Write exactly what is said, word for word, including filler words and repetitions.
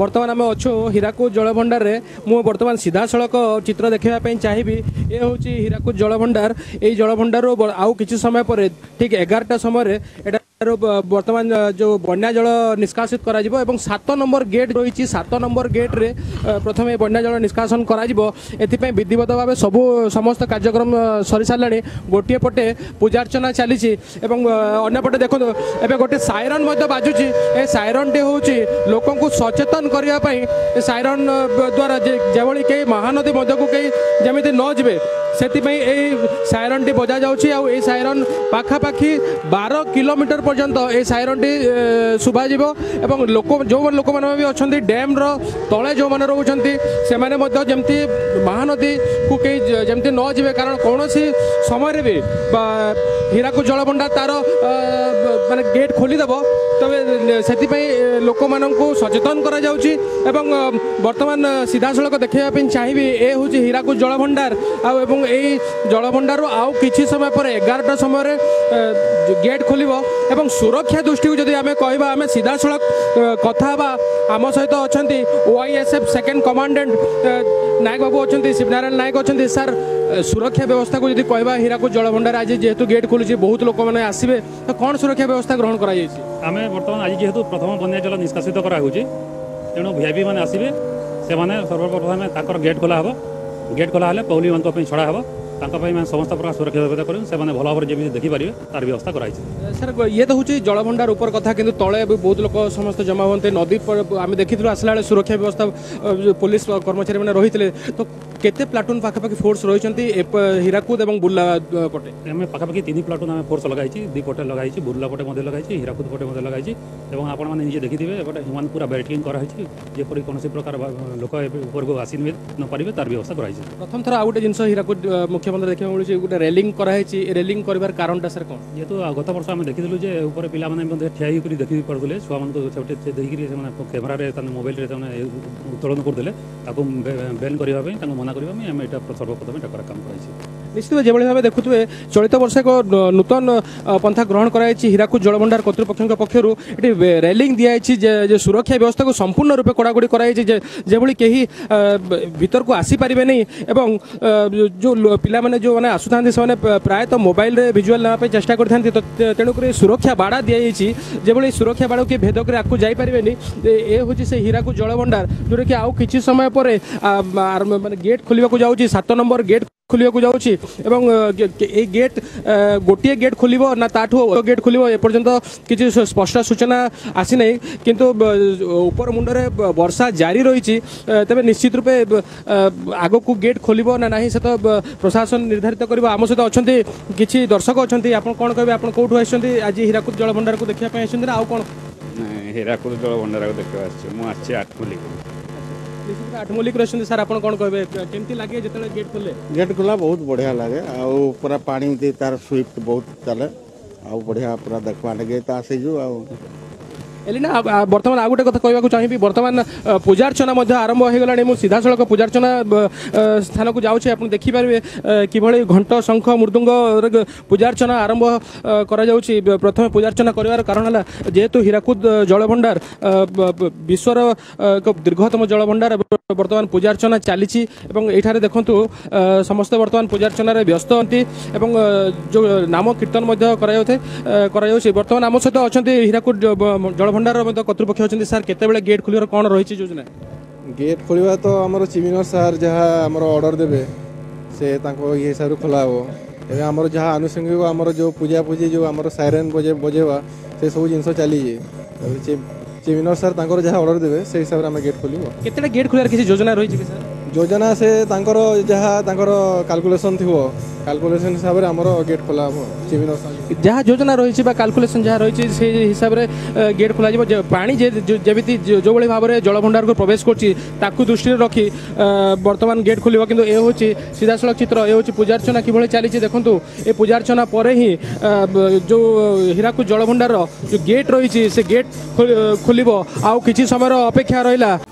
बर्तमान आम अच्छू हीराकुद जलभंडार मु बर्तमान सीधा सड़क चित्र देखापी चाहिए। ये हूँ हीराकुद जलभंडार ये जलभंडार आउ कि समय पर ठीक एगारटा समय बर्तमान जो बन्या जल निष्कासित करा जिवो एवं सात नंबर गेट रही सात नंबर गेट रे प्रथम बन्या जल निष्कासन करा जिवो। एथिपई विधिवत भाव सबू समस्त कार्यक्रम सरी सारे गोटे पटे पूजार्चना चली अंपटे देखो एवं गोटे सायरन बाजुची ए सायरन टे हूँ लोक सचेतन करने सायरन द्वारा जेभली कई महानदी मध्यक कई जमी न जीवे से सायरन टी बजा जाऊँ। आई सायरन पाखापाखि बार किलोमीटर पर्यंत ये सायरन टी शुभाव एवं लोक जो लोक मैंने भी अच्छा डैम तले जो मैंने रोचान से जमी महानदी को कहीं जमी न जीवे कारण कौन समय भी हीराकुद जलभंडार तार मान गेट खोलीदेव तबे से लोक मानक सचेतन करा जाउची। एवं वर्तमान सीधा सड़क देखापी चाहिए। ये हूँ हीराकुद जलभंडार आउ ए जलभंडार आउ कि समय पर एगारटा समय गेट खोलिबो एवं सुरक्षा दृष्टि को जदि आमे कहबा आमे सीधा सड़क कथा बा आम सहित अच्छा वाईएसएफ सेकेंड कमांडेंट नायक बाबू अच्छा शिवनारायण नायक अच्छा सर सुरक्षा व्यवस्था को जदि कहबा हीराकुद जलभंडार आज जेहेतु गेट खोलुची बहुत लोक मैंने आसबे तो कौन सुरक्षा व्यवस्था ग्रहण करा जायछि। आमे वर्तमान आज जेहेतु प्रथम बन्या जल निष्कासित करा होउची तेणु भीआईपी माने आसबे से माने सर्वप्रथम ताकर गेट खोला हबो। गेट खोला हेले पौली मान छड़ा हे समस्त प्रकार सुरक्षा व्यवस्था करें भल भाव जमी देखिपारे तार व्यवस्था कराई। सर ये तो हूँ जलभंडार उपर कथा कि तले बहुत लोग समस्त जमा हुए नदी पर आम देखी आसला बेले सुरक्षा व्यवस्था पुलिस कर्मचारी मैंने रही थे तो केते प्लाटून पाखापाखि फोर्स रही हीराकुद और बुर्ला पटे आम पाखापाखि तीन प्लाटून आम फोर्स लगाई दी पटे लगाई बुर्ला पटे लगाई हीराकुद पटे लगाई आपने देखी थे ह्यूमन पूरा बैरिकेडिंग कराई जपरी कौन प्रकार लोक उपरको आसी नपारे तार व्यवस्था कराई। प्रथम थर आ गोटे जिन हीराकुद मुख्य मुख्यमंत्री देखा मिलूँ गोटे रेलिंग कराई रेलिंग कर कारणटा सर कौन जेहतु गत वर्ष आम देखी उपर पिला मैंने ठिया होकर देखी पड़े छुआ देखिए कैमेर मोबाइल उत्तोलन करते बेन करने मना करने सर्वप्रथम काम कराई। निश्चित जो भाव देखुए चलित वर्ष एक नूतन पंथा ग्रहण कराई हीराकुद जलभंडार कर्तृपक्ष पक्षर ये रेलिंग दिखाई सुरक्षा व्यवस्था को संपूर्ण रूपे कड़ाकड़ी कराई कहीं भीतर को आसीपारे नहीं एवं जो पाने जो मैंने आसुता से प्रायतः मोबाइल भिजुआल नाप चेषा करते तो तेणुक सुरक्षा बाड़ा दी जाए सुरक्षा बाड़ा किए भेद कर आपको जापारे ये हूँ से हीराकुद जलभंडार जोटा कि आउ कि समय पर मैं गेट खोलने जाऊँगी सात नंबर गेट खोलिया को जाऊँगी एवं ये गेट गोटे गेट खोलिब ना ताठू गेट खोलिब एपर्यंत किसी स्पष्ट सूचना आसी नहीं किंतु ऊपर मुंडरे वर्षा जारी रही तेबे निश्चित रूपे आग को गेट खोलिब ना नहीं से तो प्रशासन निर्धारित कर। आम सहित अच्छा किसी दर्शक अच्छा आप कौन कहे आप कौटू आज हीराकुद जलभंडार को देखापी आउ कौन हीराकुद जलभंडार को देखा मुझे आठमल्लिक आठमूलिक रही सर आप कौन कहे केमती लगे जितने गेट खोले गेट खोला बहुत बढ़िया लगे आउ पूरा पानी तार स्विफ्ट बहुत चले आउ बढ़िया पूरा देखवा लगे तो आसीजु आउ एलिना। बर्तमान आ गोटे कथा कहबाक चाहिए बर्तमान पूजार्चना आरंभ हो गलानी मु सीधा सड़क पूजार्चना स्थान को जाऊँ आप देखिपारे किभली घंट शंख मृदुंग पूजार्चना आरंभ करा जाउची। प्रथम पूजार्चना करिवार कारण हला जेहेतु हीराकुद जलभंडार विश्वर एक दीर्घतम जलभंडार बर्तमान पूजार्चना चली देखु समस्त बर्तमान पूजार्चन व्यस्त होती जो नाम कीर्तन बर्तमान आम सहित अच्छा हीराकुद जलभंडार कर्तृपक्ष अच्छा सर केतबेले गेट खोलिबार कौन रही योजना गेट खोलिबा तो आमर चिमिनर सार जहाँ आमर ऑर्डर देबे से तांको ये हिसाब खोला हो एबे आमर जहाँ आनुषंगिक आमर जो पूजा पूजी जो आमर सायरन बजे बजेवा से सब जिनसो चली जे चिमिनर सार तांकर जहाँ ऑर्डर देबे से हिसाब रे हम गेट खोलिबो। केतेटा गेट खोलिबार किसी योजना रही कि सर योजना से तांकर जहाँ तांकर कैलकुलेशन थिवो कैलकुलेशन हिसाब रे हमरो गेट खोला हो चिमिनर सार जहाँ योजना रही छी बा कैलकुलेशन जहाँ रही छी से हिसाब रे गेट खोला जेबो। पानी जे जेबिति जो बळे भाव रे जलभंडार को प्रवेश करछि ताकू दृष्टि रखी वर्तमान गेट खोलिबो किंतु ए होछि सीधा सड़क चित्र ए होछि पूजार्चना किबळे चली छी देखंतु ए पूजार्चना परे ही जो हीराकुद जलभंडार जो गेट रही छी से गेट खोलिबो आउ किछि समय अपेक्षा रहिला।